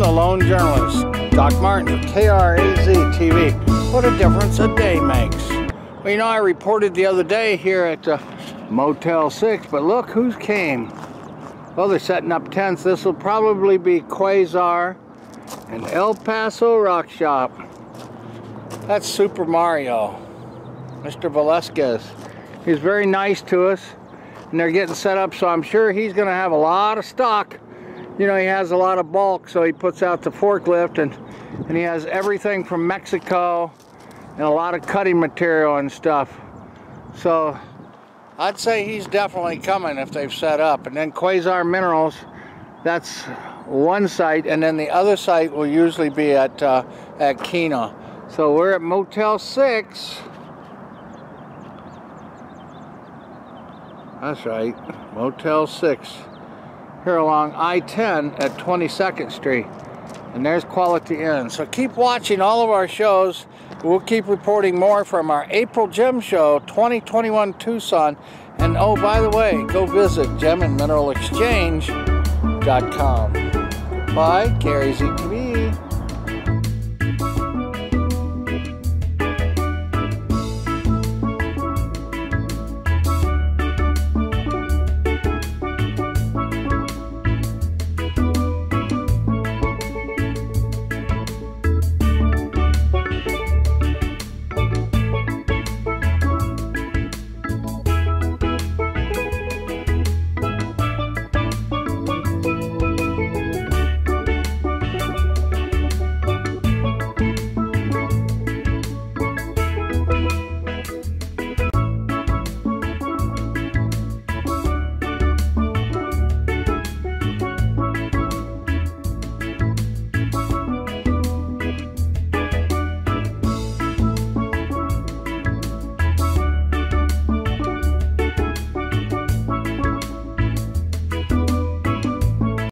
I'm the lone journalist, Doc Martin, KRAZ TV. What a difference a day makes. Well, you know, I reported the other day here at Motel 6, but look who's came. Well, they're setting up tents. This will probably be Quasar and El Paso Rock Shop. That's Super Mario, Mr. Velasquez. He's very nice to us, and they're getting set up, so I'm sure he's going to have a lot of stock. You know, he has a lot of bulk, so he puts out the forklift, and he has everything from Mexico and a lot of cutting material and stuff. So I'd say he's definitely coming if they've set up. And then Quasar Minerals, that's one site, and then the other site will usually be at Aquina. So we're at Motel 6. That's right, Motel 6. Here along I-10 at 22nd Street, and there's Quality Inn. So keep watching all of our shows. We'll keep reporting more from our April Gem Show 2021 Tucson. And oh, by the way, go visit gemandmineralexchange.com. Bye, Gary Z.